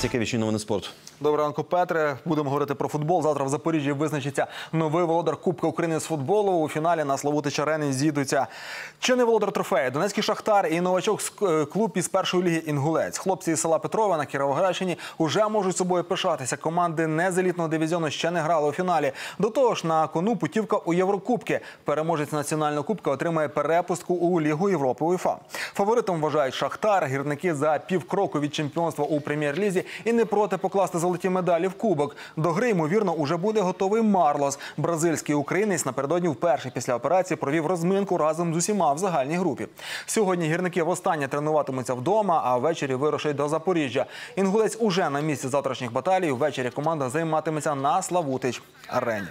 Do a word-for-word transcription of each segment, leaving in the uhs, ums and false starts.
Цікавіші новини спорту. Доброго ранку, Петре. Будемо говорити про футбол. Завтра в Запоріжжі визначиться новий володар Кубка України з футболу. У фіналі на Славутич-Арені зійдуться чинний володар трофею донецький Шахтар і новачок клуб із першої ліги Інгулець. Хлопці із села Петрова на Кіровоградщині уже можуть собою пишатися. Команди не з елітного дивізіону ще не грали у фіналі. До того ж, на кону путівка у Єврокубки. Переможець національного кубка отримає перепустку у Лігу Європи УЄФА. Фаворитом вважають Шахтар. Гірники за півкроку від чемпіонства у прем'єр-лізі і не проти покласти золоті медалі в кубок. До гри, ймовірно, уже буде готовий Марлос. Бразильський українець напередодні вперше після операції провів розминку разом з усіма в загальній групі. Сьогодні гірники востаннє тренуватимуться вдома, а ввечері вирушать до Запоріжжя. Інгулець уже на місці завтрашніх баталій. Ввечері команда займатиметься на Славутич-Арені.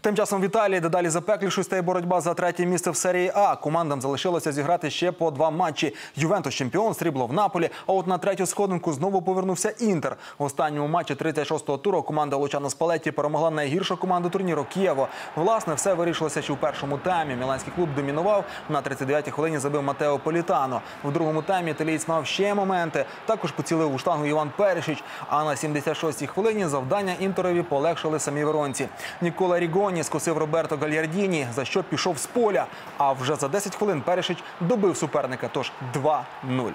Тим часом в Італії дедалі запеклішою стає боротьба за третє місце в серії А. Командам залишилося зіграти ще по два матчі. Ювентус чемпіон, срібло в Наполі, а от на третю сходинку знову повернувся Інтер. В останньому матчі тридцять шостого туру команда Лучано Спалетті перемогла найгіршу команду турніру Києво. Власне, все вирішилося ще у першому таймі. Міланський клуб домінував, на тридцять дев'ятій хвилині забив Матео Політано. В другому таймі італієць мав ще моменти. Також поцілив у штангу Іван Перешич, а на сімдесят шостій хвилині завдання Інтерові полегшили самі веронці. Скосив Роберто Галярдіні, за що пішов з поля. А вже за десять хвилин Перешич добив суперника, тож два нуль.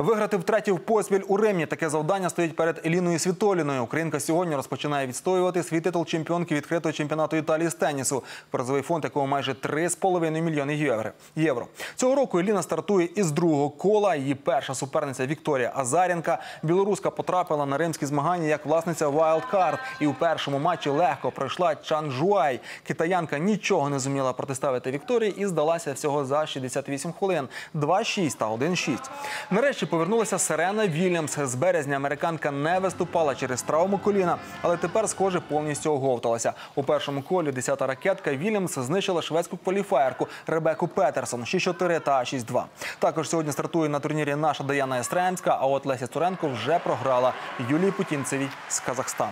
Виграти втретє в поспіль у Римі – таке завдання стоїть перед Еліною Світоліною. Українка сьогодні розпочинає відстоювати свій титул чемпіонки відкритого чемпіонату Італії з тенісу, призовий фонд якого майже три з половиною мільйони євро. Цього року Еліна стартує із другого кола. Її перша суперниця Вікторія Азарінка. Білоруска потрапила на римські змагання як власниця «Вайлдкард» і у першому матчі легко пройшла Чжан Шуай. Китаянка нічого не зуміла протиставити Вікторії і здалася всього за шістдесят вісім хвилин – два шість та один шість. Нарешті повернулася Серена Вільямс. З березня американка не виступала через травму коліна, але тепер, схоже, повністю оговталася. У першому колі десята ракетка Вільямс знищила шведську кваліфаєрку Ребеку Петерсон шість чотири та шість два. Також сьогодні стартує на турнірі наша Даяна Ястремська, а от Леся Цуренко вже програла Юлії Путінцевій з Казахстану.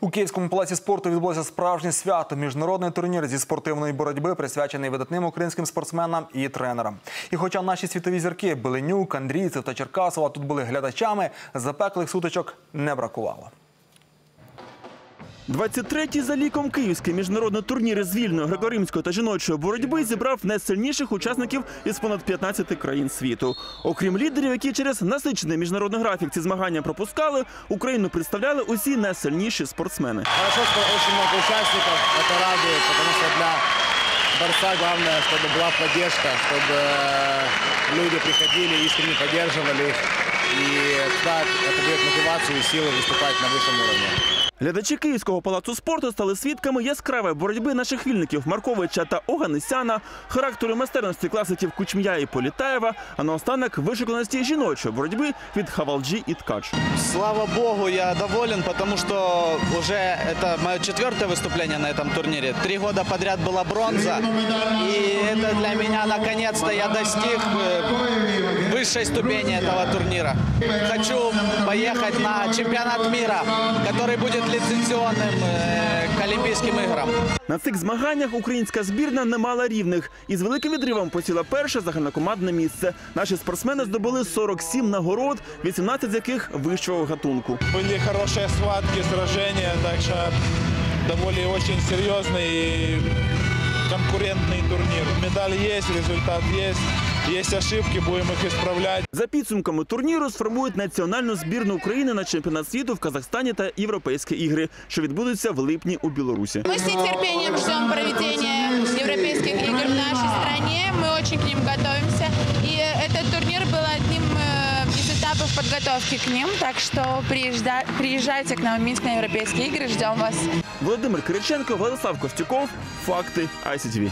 У Київському палаці спорту відбулося справжнє свято – міжнародний турнір зі спортивної боротьби, присвячений видатним українським спортсменам і тренерам. І хоча наші світові зірки – Беленюк, Андрійцев та Черкасова – тут були глядачами, запеклих сутичок не бракувало. двадцять третій за ліком київський міжнародний турнір з вільної, греко-римської та жіночої боротьби зібрав найсильніших учасників із понад п'ятнадцяти країн світу. Окрім лідерів, які через насичений міжнародний графік ці змагання пропускали, Україну представляли усі найсильніші спортсмени. Хорошо, що дуже багато учасників, це радує, тому що для борця головне, щоб була підтримка, щоб люди приходили, іскренні підтримували їх. І так, це дає мотивацію і сили виступати на вищому рівні. Глядачі Київського палацу спорту стали свідками яскравої боротьби наших вільників Марковича та Оганисяна, характеру майстерності класиків Кучмія і Політаєва, а наостанок вишуканості жіночої боротьби від Хавалджі і Ткач. Слава Богу, я доволен, тому що вже це моє четверте виступлення на цьому турнірі. Три роки підряд була бронза, і це для мене, наконець-то, я достиг вищої ступені цього турніру. Хочу поїхати на чемпіонат світу, який буде ліцензіонним к Олімпійським іграм. На цих змаганнях українська збірна не мала рівних. І з великим відривом посіла перше загальнокомандне місце. Наші спортсмени здобули сорок сім нагород, вісімнадцять з яких вищого гатунку. Були хороші схватки, сраження, так що доволі серйозний і конкурентний турнір. Медаль є, результат є. Є помилки, будемо їх виправляти. За підсумками турніру сформують національну збірну України на чемпіонат світу в Казахстані та Європейські ігри, що відбудуться в липні у Білорусі. Ми з нетерпінням чекаємо проведення Європейських ігор в нашій країні. Ми дуже до них готуємося. І цей турнір був одним із етапів підготовки до них. Так що приїжджайте до нас в Мінськ на Європейські ігри. Чекаємо вас. Володимир Кириченко, Владислав Костюков. Факти ай сі ті ві.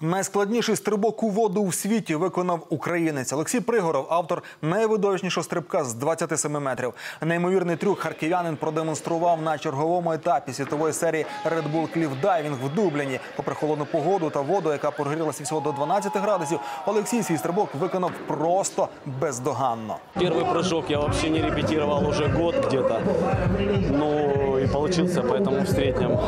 Найскладніший стрибок у воду в світі виконав українець. Олексій Пригоров – автор найвидовищнішого стрибка з двадцяти семи метрів. Неймовірний трюк харків'янин продемонстрував на черговому етапі світової серії Red Bull Cliff Diving в Дубліні. Попри холодну погоду та воду, яка прогрілася всього до дванадцяти градусів, Олексій свій стрибок виконав просто бездоганно. Перший прыжок я взагалі не репетував вже год где-то. Ну і получився, поэтому в среднем.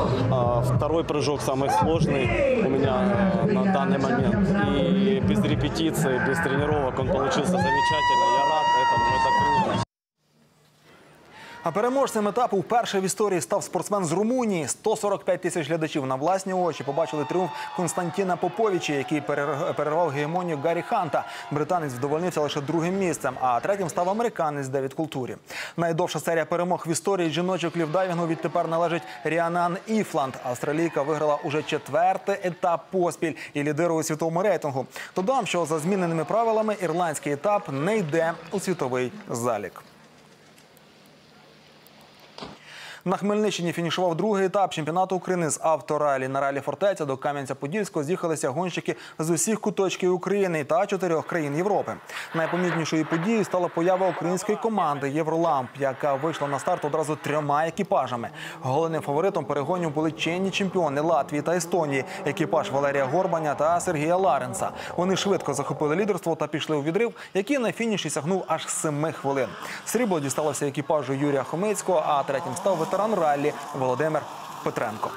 Второй прыжок самый сложный у меня на данный момент. И без репетиций, без тренировок он получился замечательно. Я рад этому, это круто. А переможцем етапу вперше в історії став спортсмен з Румунії. сто сорок п'ять тисяч глядачів на власні очі побачили тріумф Константіна Поповіча, який перервав гегемонію Гаррі Ханта. Британець вдовольнився лише другим місцем, а третім став американець Девід Културі. Найдовша серія перемог в історії жіночого кліфдайвінгу відтепер належить Ріанан Іфланд. Австралійка виграла уже четвертий етап поспіль і лідирує у світовому рейтингу. Додам, що за зміненими правилами ірландський етап не йде у світовий залік. На Хмельниччині фінішував другий етап чемпіонату України. З авторалі на ралі «Фортеця» до Кам'янця-Подільського з'їхалися гонщики з усіх куточків України та чотирьох країн Європи. Найпомітнішою подією стала поява української команди «Євроламп», яка вийшла на старт одразу трьома екіпажами. Головним фаворитом перегонів були чинні чемпіони Латвії та Естонії – екіпаж Валерія Горбаня та Сергія Ларенса. Вони швидко захопили лідерство та пішли у відрив, який на фініші сягнув аж семи хвилин. Срібло дісталося екіпажу Юрія Хомицького, а третім став ветеран раллі Володимир Кириченко.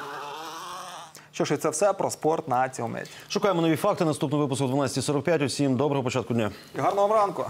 Що ж, і це все про спорт на цьому мить. Шукаємо нові факти. Наступний випуск о дванадцятій сорок п'ять. Усім доброго початку дня. І гарного ранку.